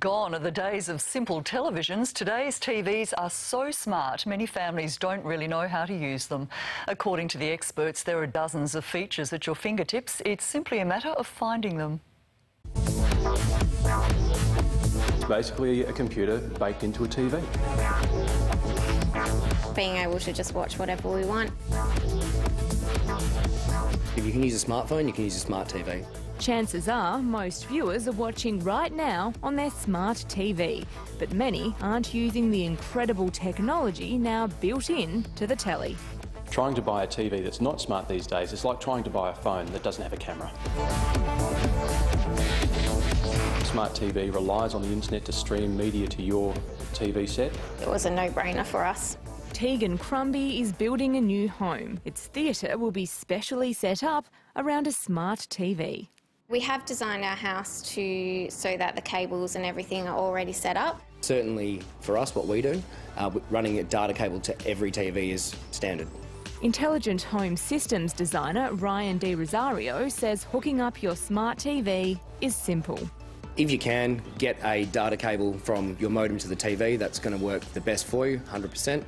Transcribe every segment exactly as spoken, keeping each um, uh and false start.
Gone are the days of simple televisions. Today's T Vs are so smart, many families don't really know how to use them. According to the experts, there are dozens of features at your fingertips. It's simply a matter of finding them. It's basically a computer baked into a T V. Being able to just watch whatever we want. If you can use a smartphone, you can use a smart T V. Chances are most viewers are watching right now on their smart T V, but many aren't using the incredible technology now built in to the telly. Trying to buy a T V that's not smart these days is like trying to buy a phone that doesn't have a camera. Smart T V relies on the internet to stream media to your T V set. It was a no-brainer for us. Tegan Crumbie is building a new home. Its theatre will be specially set up around a smart T V. We have designed our house to so that the cables and everything are already set up. Certainly for us, what we do, uh, running a data cable to every T V is standard. Intelligent home systems designer Ryan De Rosario says hooking up your smart T V is simple. If you can, get a data cable from your modem to the T V. That's going to work the best for you, one hundred percent.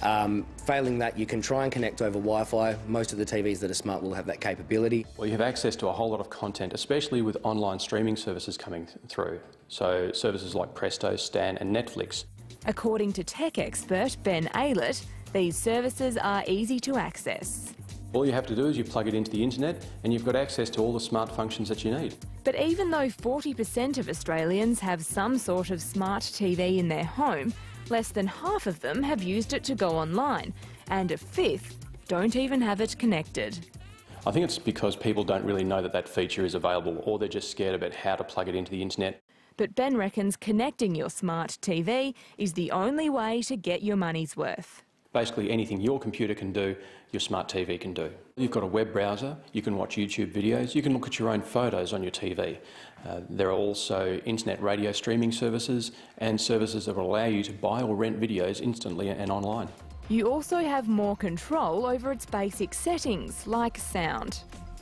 Um, failing that, you can try and connect over Wi-Fi. Most of the T Vs that are smart will have that capability. Well, you have access to a whole lot of content, especially with online streaming services coming through. So services like Presto, Stan and Netflix. According to tech expert Ben Aylett, these services are easy to access. All you have to do is you plug it into the internet and you've got access to all the smart functions that you need. But even though forty percent of Australians have some sort of smart T V in their home, less than half of them have used it to go online, and a fifth don't even have it connected. I think it's because people don't really know that that feature is available, or they're just scared about how to plug it into the internet. But Ben reckons connecting your smart T V is the only way to get your money's worth. Basically anything your computer can do, your smart T V can do. You've got a web browser, you can watch YouTube videos, you can look at your own photos on your T V. Uh, there are also internet radio streaming services and services that will allow you to buy or rent videos instantly and online. You also have more control over its basic settings, like sound.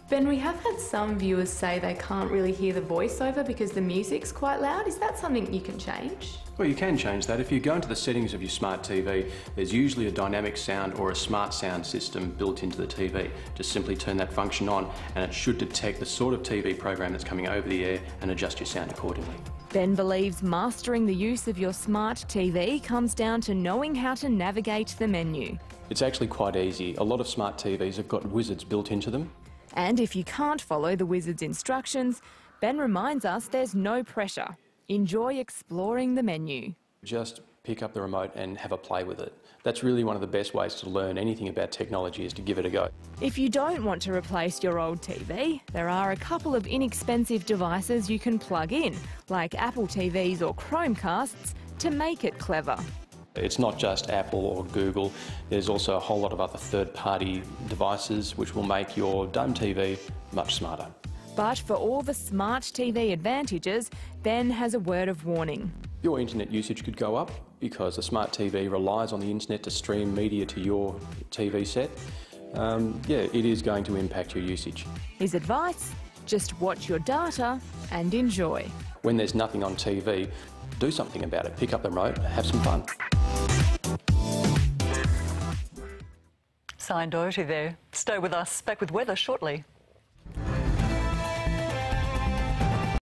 Ben, we have had some viewers say they can't really hear the voiceover because the music's quite loud. Is that something you can change? Well, you can change that. If you go into the settings of your smart T V, there's usually a dynamic sound or a smart sound system built into the T V. Just simply turn that function on and it should detect the sort of T V program that's coming over the air and adjust your sound accordingly. Ben believes mastering the use of your smart T V comes down to knowing how to navigate the menu. It's actually quite easy. A lot of smart T Vs have got wizards built into them. And if you can't follow the wizard's instructions, Ben reminds us there's no pressure. Enjoy exploring the menu. Just pick up the remote and have a play with it. That's really one of the best ways to learn anything about technology, is to give it a go. If you don't want to replace your old T V, there are a couple of inexpensive devices you can plug in, like Apple T Vs or Chromecasts, to make it clever. It's not just Apple or Google, there's also a whole lot of other third-party devices which will make your dumb T V much smarter. But for all the smart T V advantages, Ben has a word of warning. Your internet usage could go up because a smart T V relies on the internet to stream media to your T V set. Um, yeah, it is going to impact your usage. His advice? Just watch your data and enjoy. When there's nothing on T V, do something about it. Pick up the remote, have some fun. Sian Doherty there. Stay with us. Back with weather shortly.